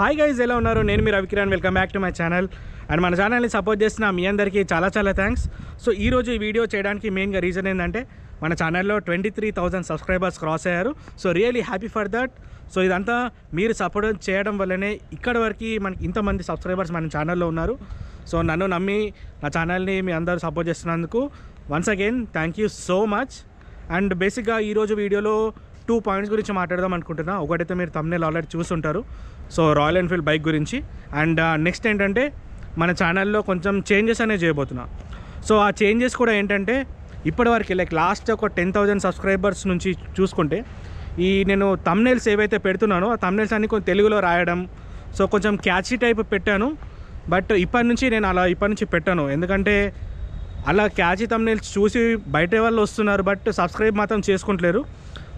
High guys ఎలా ఉన్నారు నేను మీ Ravikiran welcome back to my channel and మన ఛానల్ ని సపోర్ట్ చేస్తున్న మీ అందరికీ చాలా చాలా థాంక్స్। సో ఈ రోజు ఈ వీడియో చేయడానికి మెయిన్ గా రీజన్ ఏందంటే మన ఛానల్ లో 23000 సబ్స్క్రైబర్స్ క్రాస్ అయ్యారు। So really happy for that. So ఇదంతా మీరు సపోర్ట్ చేయడం వల్లనే ఇక్కడి వరకు మనకి ఇంత మంది సబ్స్క్రైబర్స్ మన ఛానల్ లో ఉన్నారు। సో నన్ను నమ్మి నా ఛానల్ ని మీ అందరూ సపోర్ట్ చేస్తున్నందుకు once again thank you so much. And బేసిక్గా ఈ రోజు వీడియోలో 2 పాయింట్స్ గురించి మాట్లాడదాం అనుకుంటున్నా। ఒకటైతే మీరు థంబ్నెయిల్ ఆల్రెడీ చూసుంటారు, సో రాయల్ ఎన్ఫీల్డ్ బైక్ గురించి। అండ్ నెక్స్ట్ ఏంటంటే మన ఛానల్లో కొంచెం చేంజెస్ అనేది చేయబోతున్నా। సో ఆ చేంజెస్ కూడా ఏంటంటే ఇప్పటివరకు లైక్ లాస్ట్ ఒక 10,000 సబ్స్క్రైబర్స్ నుంచి చూసుకుంటే ఈ నేను థంబ్నెయిల్స్ ఏవైతే పెడుతున్నానో ఆ థంబ్నెయిల్స్ అన్ని కొంచెం తెలుగులో రాయడం, సో కొంచెం క్యాచీ టైప్ పెట్టాను। బట్ ఇప్పటి నుంచి నేను అలా ఇప్పటి నుంచి పెట్టాను, ఎందుకంటే అలా క్యాచీ థంబ్నెయిల్స్ చూసి బయట వాళ్ళు వస్తున్నారు బట్ సబ్స్క్రైబ్ మాత్రం చేసుకుంటలేరు।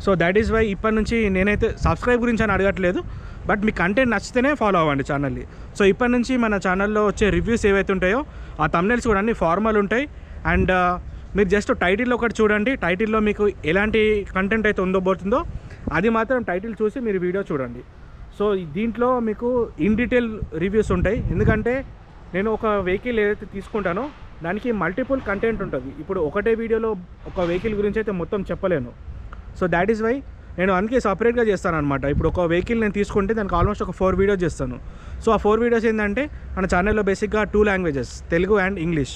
సో దట్ ఈస్ వై ఇప్పటి నుంచి నేనైతే సబ్స్క్రైబ్ గురించి అని అడగట్లేదు, బట్ మీ కంటెంట్ నచ్చితేనే ఫాలో అవ్వండి ఛానల్ని। సో ఇప్పటి నుంచి మన ఛానల్లో వచ్చే రివ్యూస్ ఏవైతే ఉంటాయో ఆ థంబ్నెయిల్స్ కూడా అన్ని ఫార్మల్ ఉంటాయి। అండ్ మీరు జస్ట్ టైటిల్లో ఒకటి చూడండి, టైటిల్లో మీకు ఎలాంటి కంటెంట్ అయితే ఉండబోతుందో అది మాత్రం టైటిల్ చూసి మీరు వీడియో చూడండి। సో దీంట్లో మీకు ఇన్ డీటెయిల్ రివ్యూస్ ఉంటాయి, ఎందుకంటే నేను ఒక వెహికల్ ఏదైతే తీసుకుంటానో దానికి మల్టిపుల్ కంటెంట్ ఉంటుంది। ఇప్పుడు ఒకటే వీడియోలో ఒక వెహికల్ గురించి అయితే మొత్తం చెప్పలేను। సో దాట్ ఈస్ వై నేను అందుకే సపరేట్గా చేస్తాను అనమాట। ఇప్పుడు ఒక వెహికల్ నేను తీసుకుంటే దానికి ఆల్మోస్ట్ ఒక 4 వీడియోస్ చేస్తాను। సో ఆ 4 వీడియోస్ ఏంటంటే మన ఛానల్లో బేసిక్గా 2 languages, Telugu and English.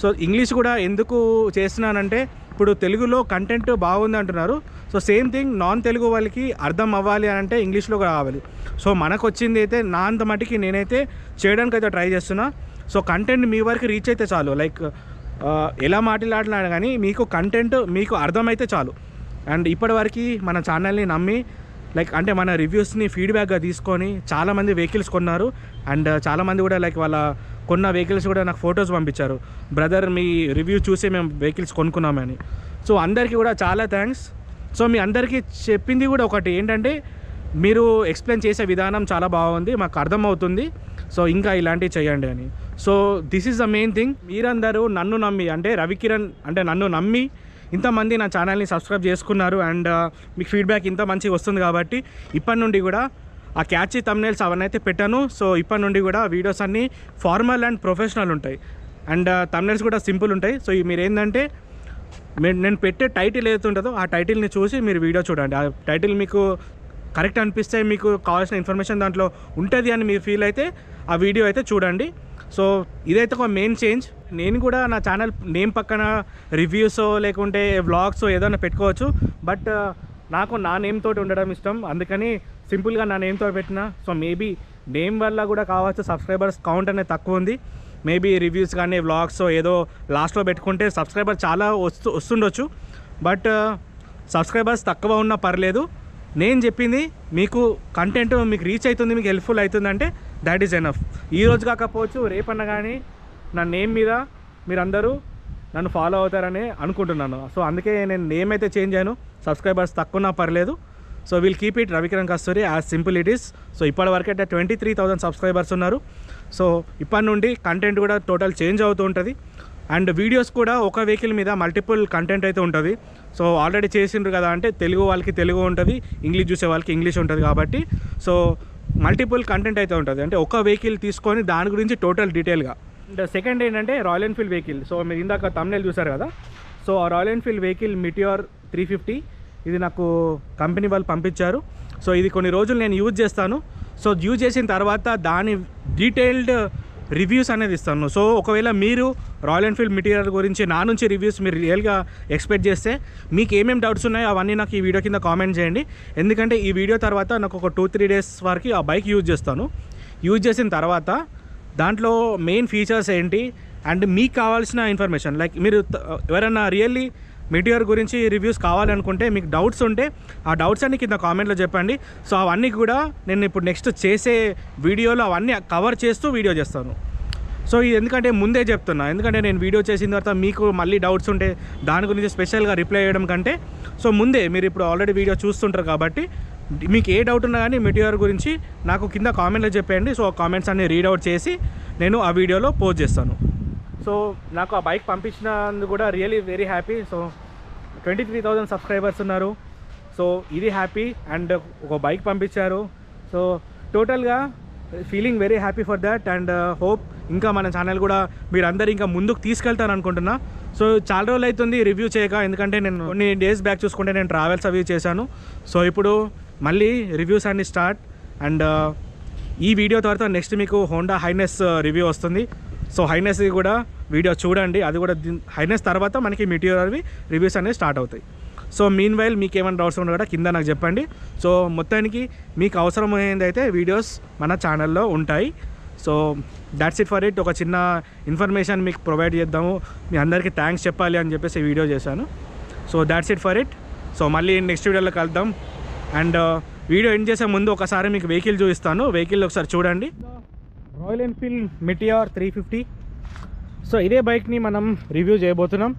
So English కూడా ఎందుకు చేస్తున్నానంటే ఇప్పుడు తెలుగులో కంటెంట్ బాగుంది అంటున్నారు, so same thing non Telugu వాళ్ళకి అర్థం అవ్వాలి అని అంటే ఇంగ్లీష్లో కావాలి। సో మనకు వచ్చింది అయితే నా అంత మటుకి నేనైతే చేయడానికి అయితే ట్రై చేస్తున్నా। సో కంటెంట్ మీ వరకు రీచ్ అయితే చాలు, లైక్ ఎలా మాట్లాడినా కానీ మీకు కంటెంట్ మీకు అర్థమైతే చాలు। అండ్ ఇప్పటివరకు మన ఛానల్ని నమ్మి లైక్ అంటే మన రివ్యూస్ని ఫీడ్బ్యాక్గా తీసుకొని చాలామంది వెహికల్స్ కొన్నారు. అండ్ చాలామంది కూడా లైక్ వాళ్ళ కొన్న వెహికల్స్ కూడా నాకు ఫొటోస్ పంపించారు, బ్రదర్ మీ రివ్యూ చూసి మేము వెహికల్స్ కొనుక్కున్నామని। సో అందరికీ కూడా చాలా థ్యాంక్స్। సో మీ అందరికీ చెప్పింది కూడా ఒకటి ఏంటంటే మీరు ఎక్స్ప్లెయిన్ చేసే విధానం చాలా బాగుంది, మాకు అర్థమవుతుంది, సో ఇంకా ఇలాంటివి చేయండి అని। So this is the main thing, మీరందరూ నన్ను నమ్మి అంటే రవికిరణ్ అంటే నన్ను నమ్మి ఇంతమంది నా ఛానల్ని సబ్స్క్రైబ్ చేసుకున్నారు. అండ్ మీకు ఫీడ్బ్యాక్ ఇంత మంచిగా వస్తుంది కాబట్టి ఇప్పటి నుండి కూడా ఆ క్యాచీ థంబ్నెయిల్స్ అవన్నీ అయితే పెట్టాను। సో ఇప్పటి నుండి కూడా వీడియోస్ అన్నీ ఫార్మల్ అండ్ ప్రొఫెషనల్ ఉంటాయి, అండ్ థంబ్నెయిల్స్ కూడా సింపుల్ ఉంటాయి। సో మీరు ఏంటంటే నేను పెట్టే టైటిల్ ఏదైతే ఉంటుందో ఆ టైటిల్ని చూసి మీరు వీడియో చూడండి, ఆ టైటిల్ మీకు కరెక్ట్ అనిపిస్తే మీకు కావాల్సిన ఇన్ఫర్మేషన్ దాంట్లో ఉంటుంది అని మీరు ఫీల్ అయితే ఆ వీడియో అయితే చూడండి। సో ఇదైతే ఒక మెయిన్ చేంజ్। నేను కూడా నా ఛానల్ నేమ్ పక్కన రివ్యూస్ లేకుంటే వ్లాగ్స్ ఏదైనా పెట్టుకోవచ్చు, బట్ నాకు నా నేమ్ తోటి ఉండడం ఇష్టం, అందుకని సింపుల్గా నా నేమ్తో పెట్టిన। సో మేబీ నేమ్ వల్ల కూడా కావచ్చు సబ్స్క్రైబర్స్ కౌంట్ అనేది తక్కువ ఉంది, మేబీ రివ్యూస్ కానీ వ్లాగ్స్ ఏదో లాస్ట్లో పెట్టుకుంటే సబ్స్క్రైబర్ చాలా వస్తుండొచ్చు, బట్ సబ్స్క్రైబర్స్ తక్కువ ఉన్నా పర్లేదు, నేను చెప్పింది మీకు కంటెంట్ మీకు రీచ్ అవుతుంది, మీకు హెల్ప్ఫుల్ అవుతుంది అంటే దాట్ ఈజ్ ఎనఫ్। ఈరోజు కాకపోవచ్చు రేపన్నా కానీ నా నేమ్ మీద మీరందరూ నన్ను ఫాలో అవుతారని అనుకుంటున్నాను। సో అందుకే నేను నేమ్ అయితే చేంజ్ అయ్యాను, సబ్స్క్రైబర్స్ తక్కువ పర్లేదు। So will keep it Ravikiran Kasturi as simple it is. So ఇప్పటివరకు అయితే 23,000 సబ్స్క్రైబర్స్ ఉన్నారు। సో ఇప్పటి నుండి కంటెంట్ కూడా టోటల్ చేంజ్ అవుతూ ఉంటుంది, అండ్ వీడియోస్ కూడా ఒక వెహికల్ మీద మల్టిపుల్ కంటెంట్ అయితే ఉంటుంది। సో ఆల్రెడీ చేసిండ్రు కదా అంటే తెలుగు వాళ్ళకి తెలుగు ఉంటుంది, ఇంగ్లీష్ చూసే వాళ్ళకి ఇంగ్లీష్ ఉంటుంది కాబట్టి సో మల్టిపుల్ కంటెంట్ అయితే ఉంటుంది, అంటే ఒక వెహికల్ తీసుకొని దాని గురించి టోటల్ డీటెయిల్గా। అండ్ సెకండ్ ఏంటంటే రాయల్ ఎన్ఫీల్డ్ వెహికల్, సో మీరు ఇందాక థంబ్నెయిల్ చూసారు కదా, సో ఆ రాయల్ ఎన్ఫీల్డ్ వెహికల్ మిటియోర్ 350 ఇది నాకు కంపెనీ వాళ్ళు పంపించారు। సో ఇది కొన్ని రోజులు నేను యూజ్ చేస్తాను, సో యూజ్ చేసిన తర్వాత దాని డీటెయిల్డ్ రివ్యూస్ అనేది ఇస్తాను। సో ఒకవేళ మీరు రాయల్ ఎన్ఫీల్డ్ మెటీరియల్ గురించి నా నుంచి రివ్యూస్ మీరు రియల్గా ఎక్స్పెక్ట్ చేస్తే మీకు ఏమేమి డౌట్స్ ఉన్నాయో అవన్నీ నాకు ఈ వీడియో కింద కామెంట్ చేయండి, ఎందుకంటే ఈ వీడియో తర్వాత నాకు ఒక 2-3 డేస్ వరకు ఆ బైక్ యూజ్ చేస్తాను। యూజ్ చేసిన తర్వాత దాంట్లో మెయిన్ ఫీచర్స్ ఏంటి అండ్ మీకు కావాల్సిన ఇన్ఫర్మేషన్, లైక్ మీరు ఎవరైనా రియల్లీ మెటీరియల్ గురించి రివ్యూస్ కావాలనుకుంటే మీకు డౌట్స్ ఉంటే ఆ డౌట్స్ అన్ని కింద కామెంట్లో చెప్పండి। సో అవన్నీ కూడా నేను ఇప్పుడు నెక్స్ట్ చేసే వీడియోలో అవన్నీ కవర్ చేస్తూ వీడియో చేస్తాను। సో ఇది ఎందుకంటే ముందే చెప్తున్నా, ఎందుకంటే నేను వీడియో చేసిన తర్వాత మీకు మళ్ళీ డౌట్స్ ఉంటే దాని గురించి స్పెషల్గా రిప్లై చేయడం కంటే సో ముందే మీరు ఇప్పుడు ఆల్రెడీ వీడియో చూస్తుంటారు కాబట్టి మీకు ఏ డౌట్ ఉన్నా కానీ మెటీరియల్ గురించి నాకు కింద కామెంట్లో చెప్పండి। సో కామెంట్స్ అన్ని రీడ్అవుట్ చేసి నేను ఆ వీడియోలో పోస్ట్ చేస్తాను। సో నాకు ఆ బైక్ పంపించినందుకు కూడా really very happy. So 23,000 subscribers ఉన్నారు, సో ఇది హ్యాపీ, అండ్ ఒక బైక్ పంపించారు। సో టోటల్గా feeling very happy for that and hope इंका मन ఛానల్ కూడా మీరందరూ ఇంకా ముందుకు తీసుకెళ్తారని అనుకుంటున్నా సో చాలా రోజులు అవుతుంది రివ్యూ చేయక ఎందుకంటే నేను కొన్ని డేస్ బ్యాక్ చూసుకుంటే నేను ట్రావెల్స్ అవి చేశాను సో ఇప్పుడు మళ్ళీ రివ్యూస్ అన్ని స్టార్ట్ అండ్ ఈ వీడియో తర్వాత నెక్స్ట్ మీకు హోండా హైనెస్ రివ్యూ వస్తుంది సో హైనెస్ కూడా వీడియో చూడండి అది కూడా హైనెస్ తర్వాత మనకి మీటియోర్ అవి రివ్యూస్ అన్ని స్టార్ట్ అవుతాయి సో మీన్ వైల్ మీకు ఏమైనా డౌట్స్ ఉన్నా కూడా కింద నాకు చెప్పండి సో మొత్తానికి మీకు అవసరమైనదైతే వీడియోస్ మన ఛానల్లో ఉంటాయి so that's it for it ఒక చిన్న ఇన్ఫర్మేషన్ మీకు ప్రొవైడ్ చేద్దాము మీ అందరికీ థ్యాంక్స్ చెప్పాలి అని చెప్పేసి వీడియో చేశాను so that's it for it so మళ్ళీ నెక్స్ట్ వీడియోలో కలుద్దాం అండ్ వీడియో ఎండ్ చేసే ముందు ఒకసారి మీకు వెహికల్ చూపిస్తాను వెహికల్ ఒకసారి చూడండి రాయల్ ఎన్ఫీల్డ్ మెటియార్ 350 సో ఇదే బైక్ని మనం రివ్యూ చేయబోతున్నాం